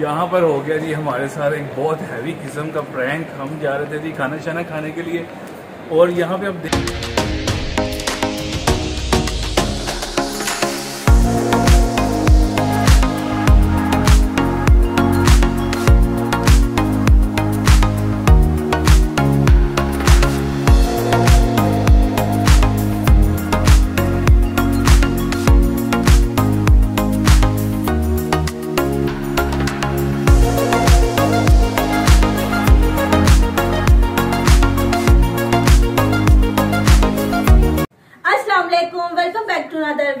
यहाँ पर हो गया जी हमारे साथ एक बहुत हैवी किस्म का प्रैंक। हम जा रहे थे जी खाना शाना खाने के लिए और यहाँ पे आप देख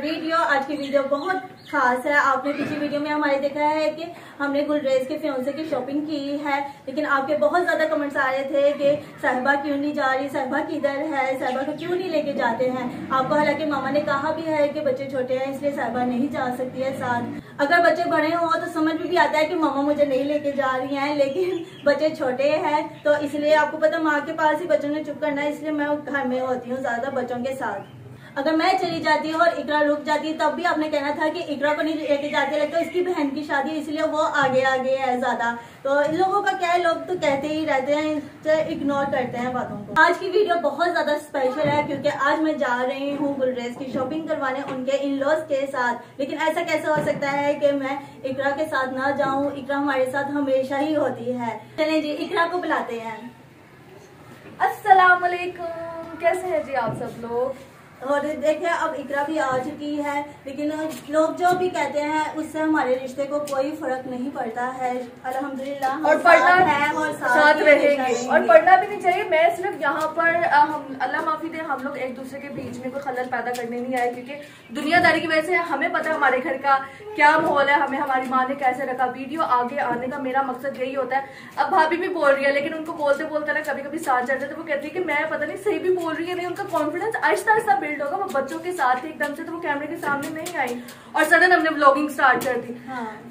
वीडियो। आज की वीडियो बहुत खास है। आपने पिछली वीडियो में हमारे देखा है कि हमने गुलरेज के फ्योंसे की शॉपिंग की है, लेकिन आपके बहुत ज्यादा कमेंट्स आ रहे थे कि साहिबा क्यों नहीं जा रही, साहिबा किधर है, साहिबा को क्यों नहीं लेके जाते हैं आपको। हालांकि मामा ने कहा भी है कि बच्चे छोटे हैं इसलिए साहिबा नहीं जा सकती है साथ। अगर बच्चे बड़े हों तो समझ में भी आता है कि मामा मुझे नहीं लेके जा रही है, लेकिन बच्चे छोटे हैं तो इसलिए आपको पता माँ के पास ही बच्चों ने चुप करना है, इसलिए मैं घर में होती हूँ ज्यादा बच्चों के साथ। अगर मैं चली जाती हूँ और इकरा रुक जाती तब भी आपने कहना था कि इकरा को नहीं लेके जाते, लगता इसकी बहन की शादी इसलिए वो आगे आगे है ज्यादा। तो इन लोगों का क्या है, लोग तो कहते ही रहते हैं, इग्नोर करते हैं बातों को। आज की वीडियो बहुत ज्यादा स्पेशल है क्योंकि आज मैं जा रही हूँ गुलरेज की शॉपिंग करवाने उनके इन लॉज के साथ। लेकिन ऐसा कैसे हो सकता है कि मैं इकरा के साथ ना जाऊँ, इकरा हमारे साथ हमेशा ही होती है। चले जी इकरा को बुलाते हैं। अस्सलाम वालेकुम, कैसे है जी आप सब लोग। और देखिए अब इकरा भी आ चुकी है, लेकिन लोग जो भी कहते हैं उससे हमारे रिश्ते को कोई फर्क नहीं पड़ता है अल्हम्दुलिल्लाह। और पढ़ना है और साथ रहेंगे और पढ़ना भी नहीं चाहिए। मैं सिर्फ यहाँ पर हम अल्लाह माफी दे, हम लोग एक दूसरे के बीच में कोई खलल पैदा करने नहीं आए, क्योंकि दुनियादारी की वजह से हमें पता है हमारे घर का क्या माहौल है, हमें हमारी माँ ने कैसे रखा। वीडियो आगे आने का मेरा मकसद यही होता है। अब भाभी भी बोल रही है, लेकिन उनको बोलते बोलते ना कभी कभी साथ चढ़ जाते, वो कहती है कि मैं पता नहीं सही भी बोल रही है नहीं। उनका कॉन्फिडेंस आहिस्ता आहिस्ता होगा, वो बच्चों के साथ एकदम से तो वो कैमरे के सामने नहीं आई और सडन हमने व्लॉगिंग स्टार्ट कर दी।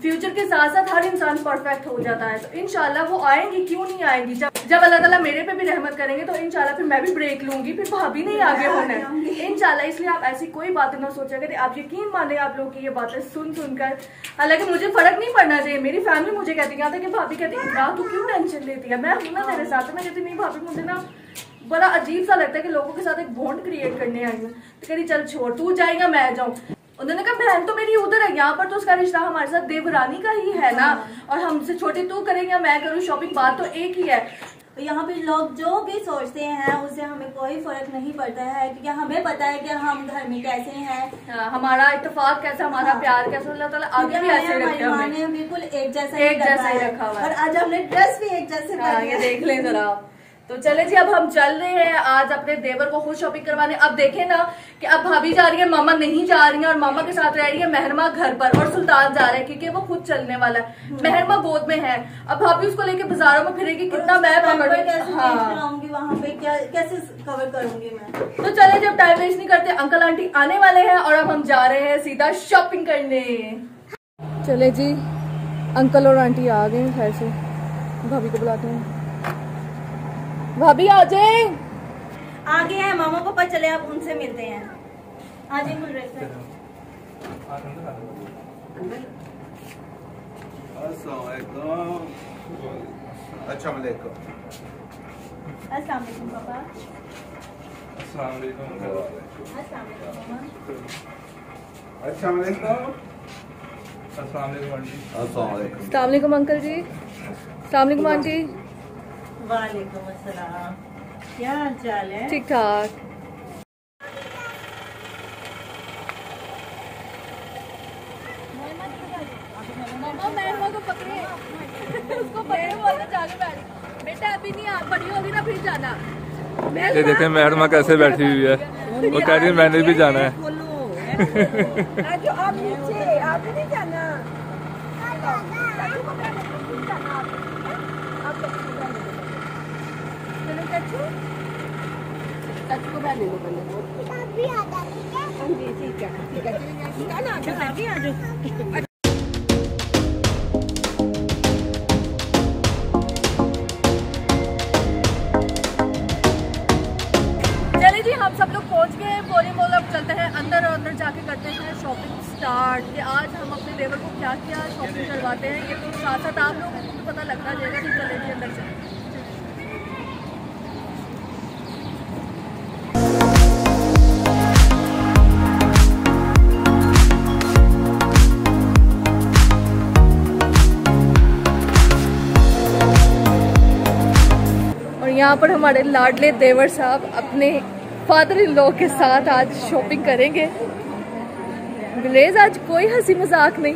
फ्यूचर के साथ साथ हर इंसान परफेक्ट हो जाता है, तो इंशाल्लाह वो आएंगी, क्यों नहीं आएंगी। जब अल्लाह ताला मेरे पे भी रहमत करेंगे तो इंशाल्लाह फिर मैं भी ब्रेक लूंगी, फिर भाभी नहीं आगे होना है इंशाल्लाह। इसलिए आप ऐसी कोई बातें ना सोचा करें, आप यकीन माने आप लोग की ये बातें सुन सुनकर, हालांकि मुझे फर्क नहीं पड़ना चाहिए। मेरी फैमिली मुझे कहती है, भाभी कहती है तू क्यों टेंशन लेती है, मैं हूं ना तेरे साथ। मैं कहती नहीं भाभी मुझे ना बड़ा अजीब सा लगता है कि लोगों के साथ एक बॉन्ड क्रिएट करने आई हूँ। तो कह रही चल छोड़, तू जाएगा मैं जाऊँ। उन्होंने कहा बहन तो मेरी उधर है, यहाँ पर तो उसका रिश्ता हमारे साथ देवरानी का ही है ना, और हमसे छोटी तू करेगा मैं करूँ शॉपिंग, बात तो एक ही है। तो यहाँ पे लोग जो भी सोचते हैं उससे हमें कोई फर्क नहीं पड़ता है, क्योंकि हमें पता है कि हम घर में कैसे हैं, हमारा इत्तेफाक कैसा, हमारा प्यार कैसा। अल्लाह ताला आगे भी ऐसे रखे, हमने बिल्कुल एक जैसा ही रखा हुआ है। और आज हमने ड्रेस भी एक जैसे, देख लें जरा। तो चले जी अब हम चल रहे हैं आज अपने देवर को खुद शॉपिंग करवाने। अब देखें ना कि अब भाभी जा रही है, मामा नहीं जा रही है, और मामा के साथ रह रही है महरमा घर पर, और सुल्तान जा रहा है क्योंकि वो खुद चलने वाला है, महरमा गोद में है। अब भाभी उसको लेके बाजारों में फिरेगी, कितना मैं पकड़ूंगी वहाँ पे, कैसे कवर करूंगी मैं। तो चले जब टाइम वेस्ट नहीं करते, अंकल आंटी आने वाले है और अब हम जा रहे हैं सीधा शॉपिंग करने। चले जी अंकल और आंटी आ गए घर से, भाभी को बुलाते हैं। भाभी आ जाए, आगे हैं मामा पापा, चले आप उनसे मिलते हैं। आ जाए अस्सलाम वालेकुम अंकल जी, अस्सलाम वालेकुम आंटी। वालेकुम अस्सलाम, क्या हाल चाल है। ठीक ठाक। मामा महमा को पकड़े, उसको पकड़े बोले जाके बैठ बेटा, अभी नहीं आप बड़ी होगी ना फिर जाना। ये देखें महमा कैसे बैठी हुई है, वो कह रही है मैंने भी जाना है। आप नीचे, आपने नहीं जाना। ठीक है। चले जी हम सब लोग पहुंच गए बोली मोल। अब चलते हैं अंदर और अंदर जाके करते हैं शॉपिंग स्टार्ट। आज हम अपने देवर को क्या क्या शॉपिंग करवाते हैं, ये तो साथ साथ साथ आप लोगों को तो पता लगता जाएगा कि जलेबी अंदर से यहाँ पर हमारे लाडले देवर साहब अपने फादर इन लॉ के साथ आज शॉपिंग करेंगे। गुलरेज आज कोई हंसी मजाक नहीं,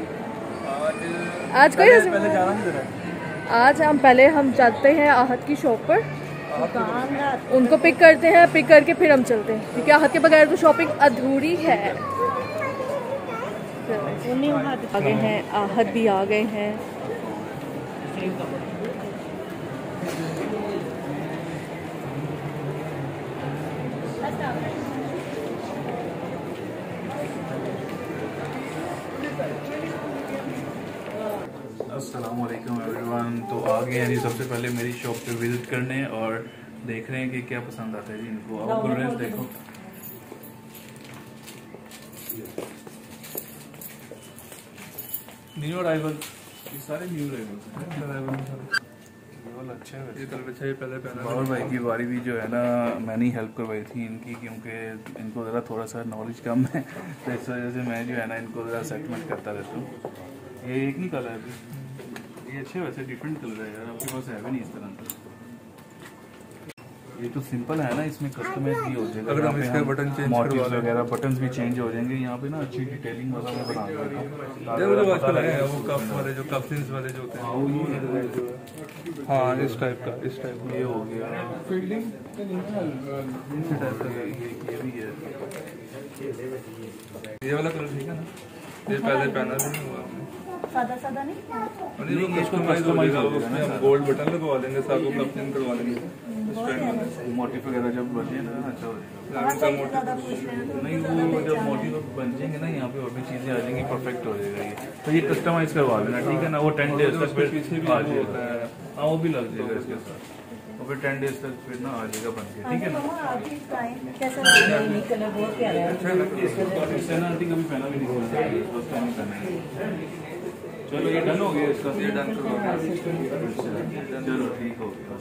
आज कोई हंसी मजाक। आज हम पहले जाते हैं आहद की शॉप पर, उनको पिक करते हैं, पिक करके फिर हम चलते हैं क्योंकि आहद के बगैर तो शॉपिंग अधूरी है। आ गए हैं, आहद भी आ गए हैं। अस्सलामुअलैकुम एवरीवन। तो आ गए हैं जी सबसे पहले मेरी शॉप पे विजिट करने और देख रहे हैं कि क्या पसंद आता है जी इनको। आप गुलरेज देखो, न्यू अराइवल, ये सारे न्यू अराइवल्स हैं। अच्छा है ये तो पहले बाबर भाई की बारी भी जो है ना, मैंने हेल्प करवाई थी इनकी क्योंकि इनको ज़रा थोड़ा सा नॉलेज कम है तो इस वजह से मैं जो है ना इनको ज़रा सेटमेंट करता रहता हूँ। ये एक नहीं कलर है, ये अच्छे वैसे डिफरेंट कलर है यार, आपके पास है भी नहीं इस तरह का। ये तो सिंपल है ना, इसमें कस्टमाइज भी हो जाएगा, अगर हम इसके बटन चेंज वगैरह बटन भी चेंज हो जाएंगे। यहाँ पे ना अच्छी डिटेलिंग वगैरह बना, हाँ इस टाइप का, इस टाइप का ये हो गया फील्डिंग टाइप का, ये भी है। ये वाला कलर ठीक है ना, ये पहले पहना था नहीं हुआ सादा सादा नहीं, इसको कस्टमाइज होगा, उसमें हम गोल्ड बटन लगवा देंगे, साथ में कपलिंग करवा देंगे, मोटिफ वगैरह जब बन जाए ना अच्छा हो जाएगा। नहीं वो जब मोटिफ बन जाएंगे ना यहाँ पे और भी चीज़ें आ जाएंगी, परफेक्ट हो जाएगा ये। तो ये कस्टमाइज करवा देना ठीक है ना, वो 10 डेज तक पीछे भी आ जाएगा। हाँ वो भी लग जाएगा इसके साथ, और फिर 10 डेज तक फिर ना आ जाएगा बन के, ठीक है ना। इससे ना आंटी कभी पहना भी नहीं है। चलो ये डन हो गया, इसका ये डन चलो ठीक हो गया।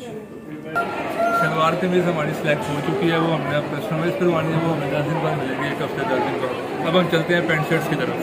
शलवार कमीज हमारी सिलेक्ट हो चुकी है, वो हमने अब कस्टमाइज करवानी है, वो हमें 10 दिन बाद मिलेगी, एक हफ्ते 10 दिन बाद। अब हम चलते हैं पैंट शर्ट्स की तरफ।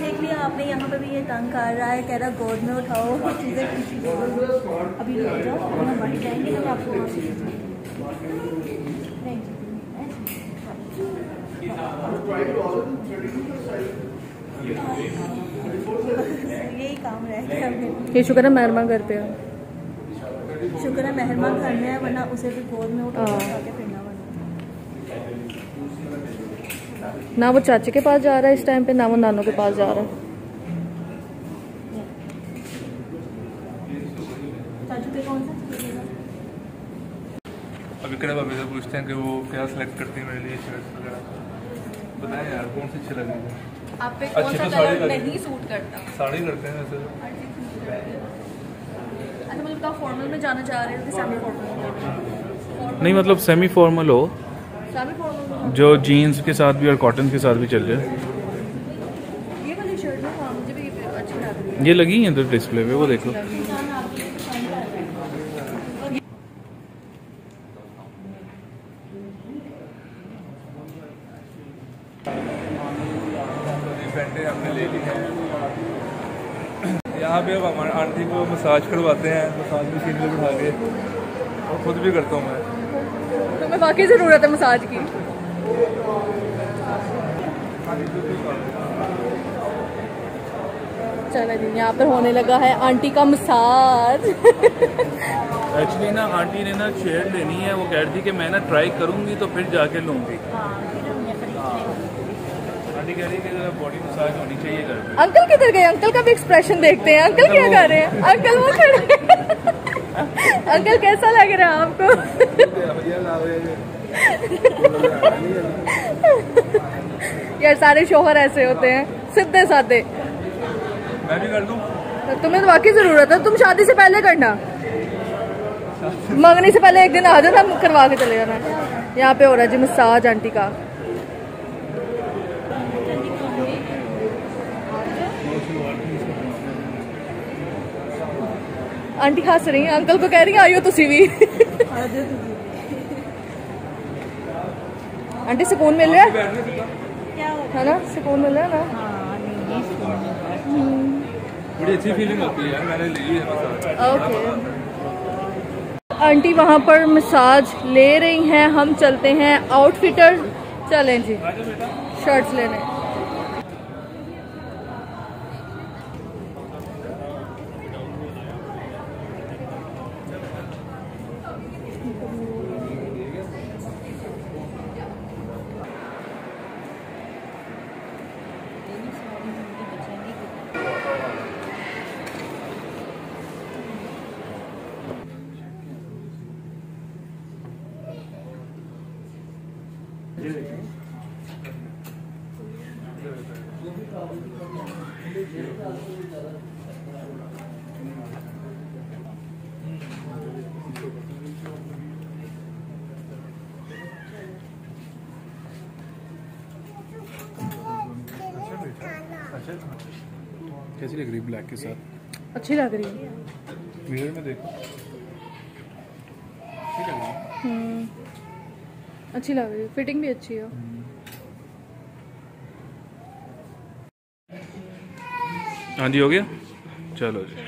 देख लिया आपने, यहाँ पे भी ये तंग कर रहा है, कह रहा गोद में उठाओ चीज़ें, अभी रुक जाओ हम बढ़ जाएंगे तब आपको। यही काम रहेगा, ये शुक्र है मेहरमा घर पे, शुक्र है मेहरमा घर में है, वरना उसे भी गोद में उठाओ के फिरना ना। वो चाचे के पास जा रहा है इस टाइम पे, ना वो नानों के पास जा रहा है। अभी कड़ा भाभी से पूछते हैं कि वो क्या सिलेक्ट करती है मेरे लिए शर्ट्स वगैरह, बताएं यार कौन सी अच्छी लगेगी आप पे, कौन सा कलर नहीं सूट करता। साड़ी करते हैं वैसे, अच्छा मतलब आप फॉर्मल में जाना चाह रहे हो कि सेमी फॉर्मल? नहीं मतलब सेमी फॉर्मल हो जो जीन्स के साथ भी और कॉटन के साथ भी चल जाए। ये वाली शर्ट ना मुझे भी अच्छी लग रही है, ये लगी है इधर डिस्प्ले पे, वो देखो। यहाँ पे अब हमारे आंटी को मसाज करवाते हैं, मसाज मशीन पे बिठा के, और खुद भी करता हूँ मैं, तुम्हें वाकई जरूरत है मसाज की। चलो जी यहाँ पर होने लगा है आंटी का मसाज। एक्चुअली ना आंटी ने ना चेयर लेनी है, वो कह रही थी कि मैं ना ट्राई करूंगी तो फिर जाके लूंगी। आंटी कह रही है बॉडी मसाज होनी चाहिए घर पे। अंकल किधर गए? अंकल का भी एक्सप्रेशन देखते हैं, अंकल क्या कर रहे हैं। अंकल वो खड़े अंकल कैसा लग रहा है आपको? यार सारे शोहर ऐसे होते हैं सीधे साधे। मैं भी कर लूं? तुम्हें तो वाकई जरूरत है, तुम शादी से पहले करना, मंगनी से पहले एक दिन आ जाना, करवा के चले जाना। यहाँ पे हो रहा है जी मसाज आंटी का। आंटी हंस रही है, अंकल को कह रही है आइयो तुसी भी। आंटी सुकून मिल रहा है ना, सुकून मिल रहा है ना, बड़ी अच्छी फीलिंग होती है। मैंने ले ली है। ओके आंटी वहाँ पर मसाज ले रही हैं, हम चलते हैं आउटफिटर। चलें जी शर्ट्स लेने। कैसी लग रही है ब्लैक के साथ? अच्छी लग रही है, मिरर में देखो अच्छी लग रही है। अच्छी लग रही है, फिटिंग भी अच्छी है। हाँ जी हो गया, चलो जी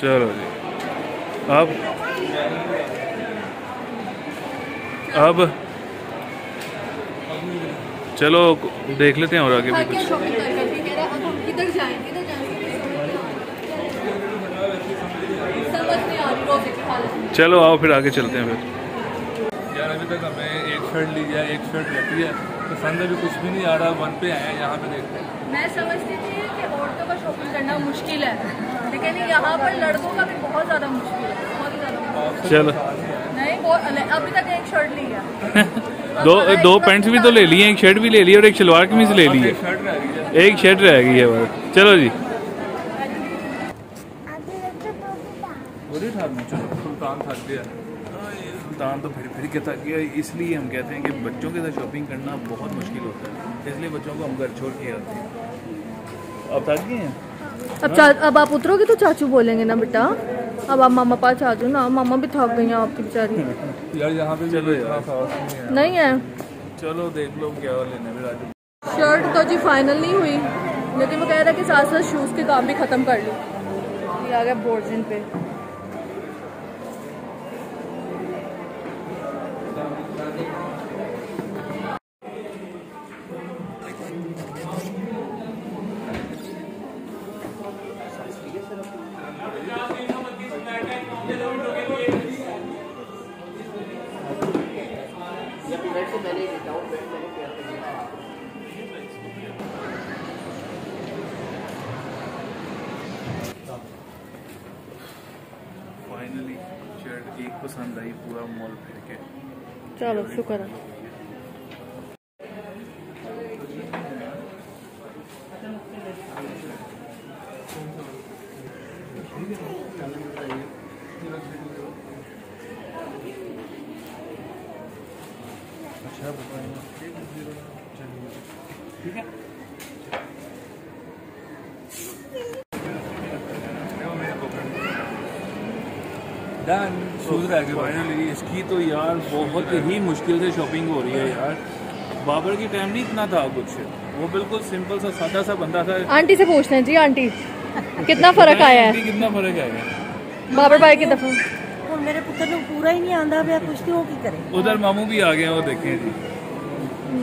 चलो जी। अब चलो देख लेते हैं और आगे भी कुछ। चलो आओ फिर आगे चलते हैं फिर। यार अभी तक हमें एक शर्ट ली है, एक शर्ट लेती है, पसंद अभी कुछ भी नहीं आ रहा। वन पे आए, यहाँ पे देखते हैं। मैं समझती थी कि औरतों का शॉपिंग करना मुश्किल है, लेकिन यहाँ पर लड़कों का भी बहुत ज़्यादा मुश्किल है, बहुत ज़्यादा। चलो नहीं बहुत, अभी तक एक शर्ट ली है। दो पैंट्स भी तो ले ली है, एक शर्ट भी ले ली और एक शलवार कमीज ले ली है, एक शर्ट रह गई है। चलो जी सुल्तान तो फिर कहता है, इसलिए हम कहते हैं कि बच्चों के साथ शॉपिंग करना बहुत मुश्किल होता है, इसलिए बच्चों को हम घर छोड़ के आते हैं। अब थक गए हैं? अब आप उतरोगे तो चाचू बोलेंगे ना बेटा, अब आप मामा पास आ जाओ ना, मामा भी थक गई हैं आपकी बेचारी। यार यहाँ पे चलो यार नहीं है, चलो देख लो क्या लेना। शर्ट तो जी फाइनल नहीं हुई, लेकिन वो कह रहा है कि साथ साथ शूज़ के काम भी ख़त्म कर लो। ये आ गया बोर्जिन पे। फाइनली शर्ट एक पसंद आई, पूरा मॉल फिर के। चलो शुक्र है। अच्छा ठीक है। फाइनली इसकी तो यार बहुत ही मुश्किल से शॉपिंग हो रही है यार। बाबर की टाइम नहीं इतना था कुछ, वो बिल्कुल सिंपल सा सादा सा बंदा था। आंटी से पूछते हैं जी, आंटी कितना फर्क आया है, कितना फर्क आया बाबर भाई की दफा। और मेरे पुत्र को पूरा ही नहीं आंदा, मैं पूछती हूं कि करें। उधर मामू भी आ गए, वो देखें जी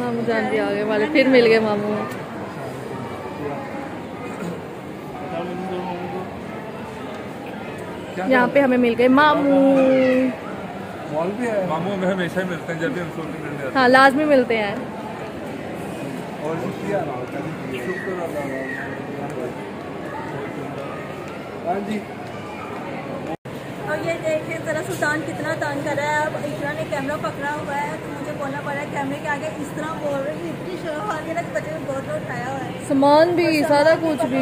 मामू जान भी आ गए, वाले फिर मिल गए मामू। यहाँ पे हमें मिल गए मामू। मॉल भी है, मामू हमें हमेशा ही मिलते हैं जब भी हम शॉपिंग करने जाते हैं। हाँ लाजमी मिलते हैं। और ये देखे जरा सुल्तान कितना तान कर रहा है। अब इकरा ने कैमरा पकड़ा हुआ है तो मुझे बोलना पड़ा है कैमरे के आगे इस तरह बोल रही है, इतनी शर्म आ रही है ना कि बच्चे ने बहुत उठाया हुआ है, सामान भी सारा कुछ भी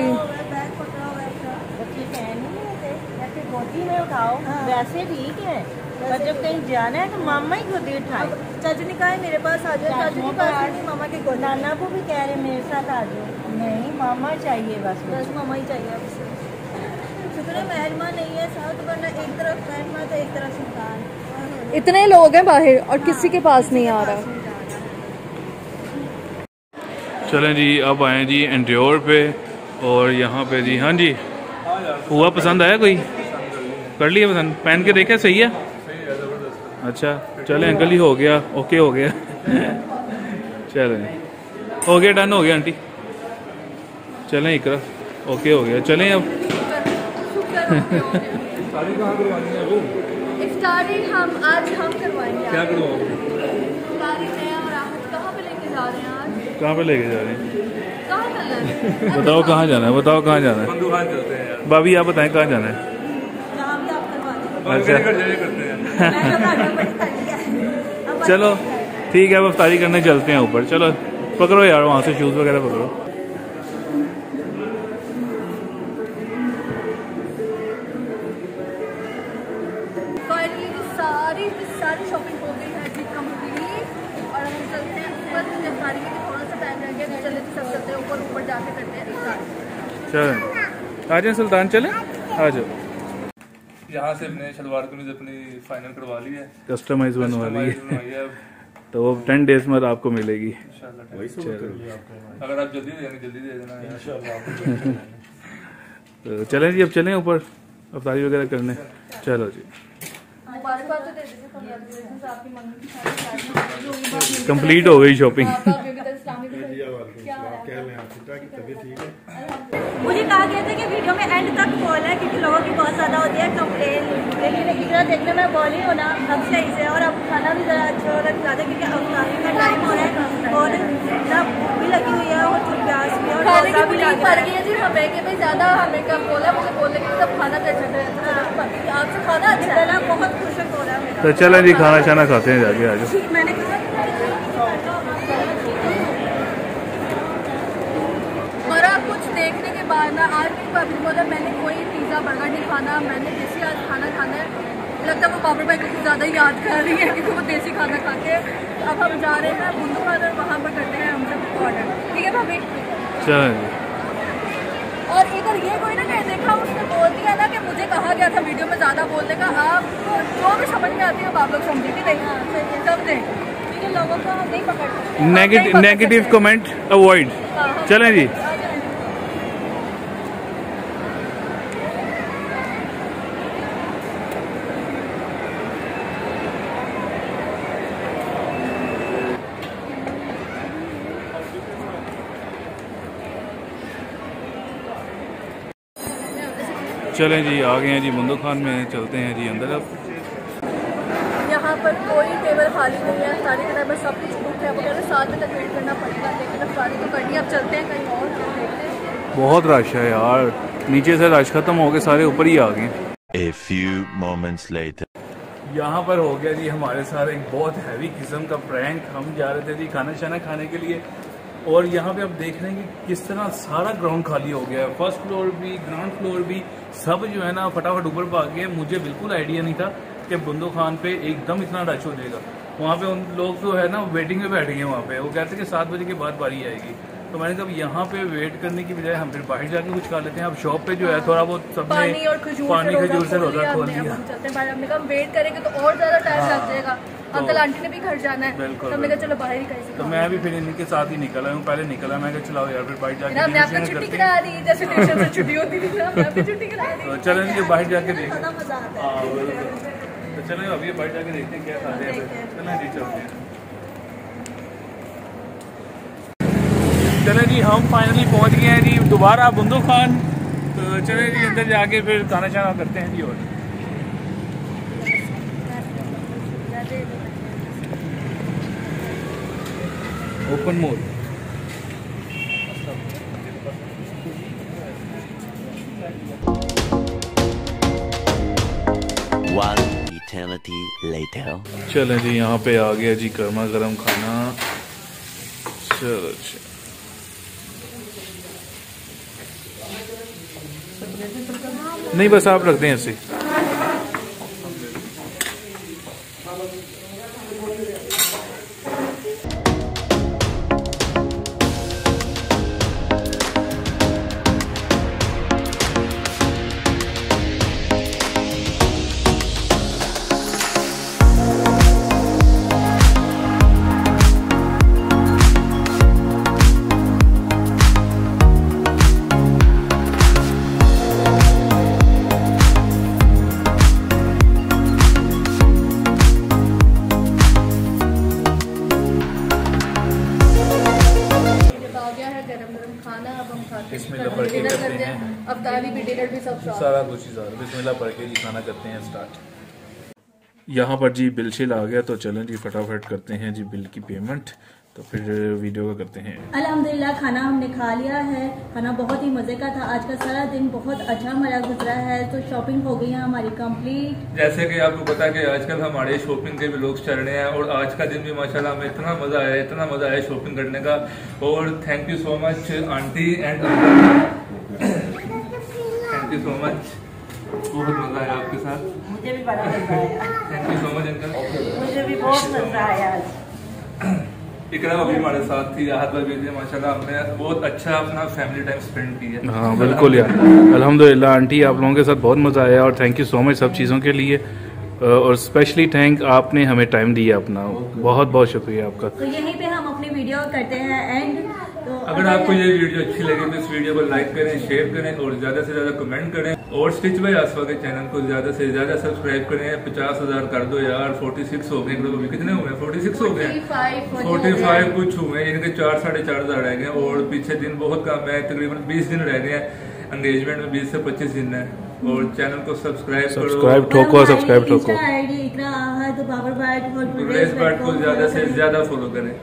बैग पकड़ा हुआ है। बच्चे कह नहीं होते ऐसे गोदी में उठाओ, वैसे ठीक है पर जब कहीं जाना है तो मामा ही गोदी उठाए। चाचू ने कहा है मेरे पास आ जाओ, चाचू के पास नहीं, मामा के गोदी। नाना को भी कह रहे मेरे साथ आ जाओ, नहीं मामा चाहिए, बस मामा ही चाहिए। शुक्र है महरमा नहीं है साथ, वरना एक तरफ महरमा तो एक तरफ सुल्तान। इतने लोग हैं बाहर और किसी के पास नहीं आ रहा। चलें जी अब आए जी एंड्योर पे और यहाँ पे जी। हाँ जी हुआ पसंद आया, कोई कर लिया पसंद, पहन के देखे सही है। अच्छा चले अंकल ही हो गया, ओके हो गया चलें हो गया डन हो गया आंटी, चलें इकरा ओके हो गया। चलें अब इफ्तारी हम आज हम करवाएंगे। क्या करवाओगे कहाँ पे लेके जा रहे हैं? बताओ कहाँ जाना है, बताओ कहाँ जाना है भाभी, आप बताएं कहाँ जाना है। अच्छा चलो ठीक है अब इफ्तारी करने चलते हैं ऊपर। चलो पकड़ो यार वहाँ से शूज़ वगैरह पकड़ो। सारी शॉपिंग हो गई है और हम चलते हैं ऊपर। थोड़ा सा टाइम लग गया, चले सब चलते हैं ऊपर, ऊपर जाके करते हैं। चलो आ जाए सुल्तान, चले आ जाओ। यहाँ से अपने शलवार कमीज अपनी फाइनल करवा ली है, कस्टमाइज बनवा ली है तो वो 10 डेज में आपको मिलेगी इंशाल्लाह। अगर आप जल्दी दे देना इंशाल्लाह। तो चलें जी अब चलें ऊपर अफ्तारी वगैरह करने। चलो जी कंप्लीट हो गई शॉपिंग। मुझे कहा गया था कि वीडियो में एंड तक कॉल है क्योंकि लोगों की बहुत ज़्यादा होती है कंप्लेन, लेकिन इकरा देखने में बॉल ही होना अब सही से। और अब खाना भी ज़रा अच्छा लगता है क्योंकि अब काफ़ी का टाइम हो रहा है और सब भी लगी हुई है और प्याज भी और खाने की बिल्कुल पड़ गई है जी। हमें कि भाई ज़्यादा हमें कब बोला, मुझे बोले कि सब खाना अच्छा आपसे खाना अच्छा है ना, बहुत खुश हो रहा है। तो चलो जी खाना छाना खाते हैं जाके आज। मैंने देखने के बाद ना आज भी भाभी बोला मैंने कोई पिज़्ज़ा बर्गर नहीं खाना, मैंने देसी आज खाना खाना है। लगता है वो बाबर भाई को कुछ ज़्यादा याद कर रही है क्योंकि वो देसी खाना खाते हैं। अब हम जा रहे हैं बुंदू खाना, वहाँ पर करते हैं हम सब ऑर्डर, ठीक है भाभी। और इधर ये कोई ना कहीं देखा उसने बोल दिया ना कि मुझे कहा गया था वीडियो में ज़्यादा बोलने का, आपको जो भी समझ में आती है आप लोग समझेंगे नहीं सब दें, क्योंकि लोगों को हम नहीं पकड़ते। Negative comment avoid. चलें जी चलें जी आ गए हैं जी बुंदू खान में, चलते हैं जी अंदर। अब यहाँ पर कोई टेबल खाली नहीं है, सारी टेबल सब कुछ बुक है, वगैरह साथ में तक वेट करना पड़ेगा लेकिन अब सारी तो करनी। अब चलते हैं कहीं और देखते हैं। बहुत रश है यार, नीचे से रश खत्म हो गए सारे ऊपर ही आ गए। A few moments later यहाँ पर हो गया जी हमारे साथ एक बहुत हैवी किस्म का प्रैंक। हम जा रहे थे जी खाना शाना खाने के लिए और यहाँ पे आप देख रहे हैं कि किस तरह सारा ग्राउंड खाली हो गया है, फर्स्ट फ्लोर भी ग्राउंड फ्लोर भी सब जो है ना फटाफट ऊपर भाग गए। मुझे बिल्कुल आइडिया नहीं था कि बुंदू खान पे एकदम इतना रश हो जाएगा। वहाँ पे उन लोग जो है ना वेटिंग में बैठ गए, वहाँ पे वो कहते हैं कि 7 बजे के बाद बारी आएगी। तो मैंने कहा यहाँ पे वेट करने की बजाय हम फिर बाहर जाके कुछ खा लेते हैं। अब शॉप पे जो है थोड़ा बहुत सबने पानी खजूर से रोजा खोल दिया, वेट करेंगे तो और ज्यादा टाइम लग जाएगा। अंकल आंटी ने भी घर जाना है तो मैंने कहा चलो बाहर ही खाएंगे। तो मैं भी फिर इनके साथ ही निकला हूँ, पहले निकला मैं कहा चलाओ यार फिर बाहर जाके चलेंगे बाहर जाके देखते हैं। तो चलें अभी बाहर जाके देखते हैं क्या खाते हैं। चलें जी चलते हैं। चलें जी हम फाइनली पहुँच गए हैं जी दोबारा बुंदू खान। तो चलें जी अंदर जाके फिर खाना छाना करते हैं जी। और ओपन मोड eternity later. चले जी यहाँ पे आ गया जी गर्मा गर्म खाना। चलो जी नहीं बस आप रख दें ऐसे। सारा कुछ बिस्मिल्लाह पढ़ के जी खाना करते हैं स्टार्ट। यहाँ पर जी बिल शिल आ गया तो चलें जी फटाफट करते हैं जी बिल की पेमेंट, तो फिर वीडियो का करते हैं। अल्हम्दुलिल्लाह खाना हमने खा लिया है, खाना बहुत ही मजे का था। आज का सारा दिन बहुत अच्छा हमारा गुजरा है। तो शॉपिंग हो गई है हमारी कंप्लीट। जैसे कि आपको पता है कि आजकल हमारे शॉपिंग के भी लोग चल रहे हैं और आज का दिन भी माशाल्लाह हमें इतना मजा आया शॉपिंग करने का। और thank you so much aunty and thank you so much, बहुत मजा आया आपके साथ। मुझे भी बड़ा मजा आया, thank you so much uncle. मुझे भी बहुत मजा आया। इकरा भी हमारे साथ थी, राहत भाई भी माशाल्लाह हमने बहुत अच्छा अपना फैमिली टाइम स्पेंड किया। हाँ बिल्कुल यार, अल्हम्दुलिल्लाह आंटी आप लोगों के साथ बहुत मजा आया और थैंक यू सो मच सब चीज़ों के लिए। और स्पेशली थैंक आपने हमें टाइम दिया अपना, बहुत बहुत शुक्रिया आपका। तो यहीं पे हम अपनी वीडियो करते हैं एंड। तो अगर आपको ये वीडियो अच्छी लगे तो इस वीडियो को लाइक करें, शेयर करें और ज्यादा से ज्यादा कमेंट करें। और स्टिच बाय आसफा के चैनल को ज्यादा से ज्यादा सब्सक्राइब करें। 50,000 कर दो यार, 46 हो गए। कितने हुए? 46 हो गए, 45 कुछ हुए। इनके 4-4.5 हज़ार रह गए और पीछे दिन बहुत कम है, तकरीबन 20 दिन रह गए हैं एंगेजमेंट में, 20 से 25 दिन है। और चैनल को सब्सक्राइब ठोको, सब्सक्राइब ठोको। इकरा आहद और गुलरेज़ बट को ज्यादा से ज्यादा फॉलो करें।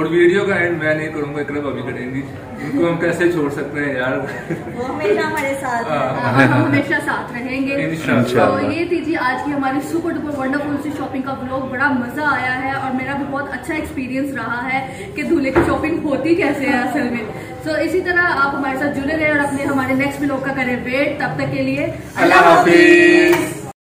और वीडियो का एंड मैं नहीं करूंगा, इकरा भाभी करेंगी। इनको हम कैसे छोड़ सकते हैं यार, वो हमेशा हमारे साथ हैं, हम हमेशा साथ रहेंगे इंशाल्लाह। तो ये थी जी आज की हमारी सुपर डुपर वंडरफुल सी शॉपिंग का व्लॉग। बड़ा मजा आया है और मेरा भी बहुत अच्छा एक्सपीरियंस रहा है कि दूल्हे की शॉपिंग होती कैसे है असल में। तो इसी तरह आप हमारे साथ जुड़े रहें और अपने हमारे नेक्स्ट व्लॉग का करें वेट। तब तक के लिए अल्लाह हाफिज।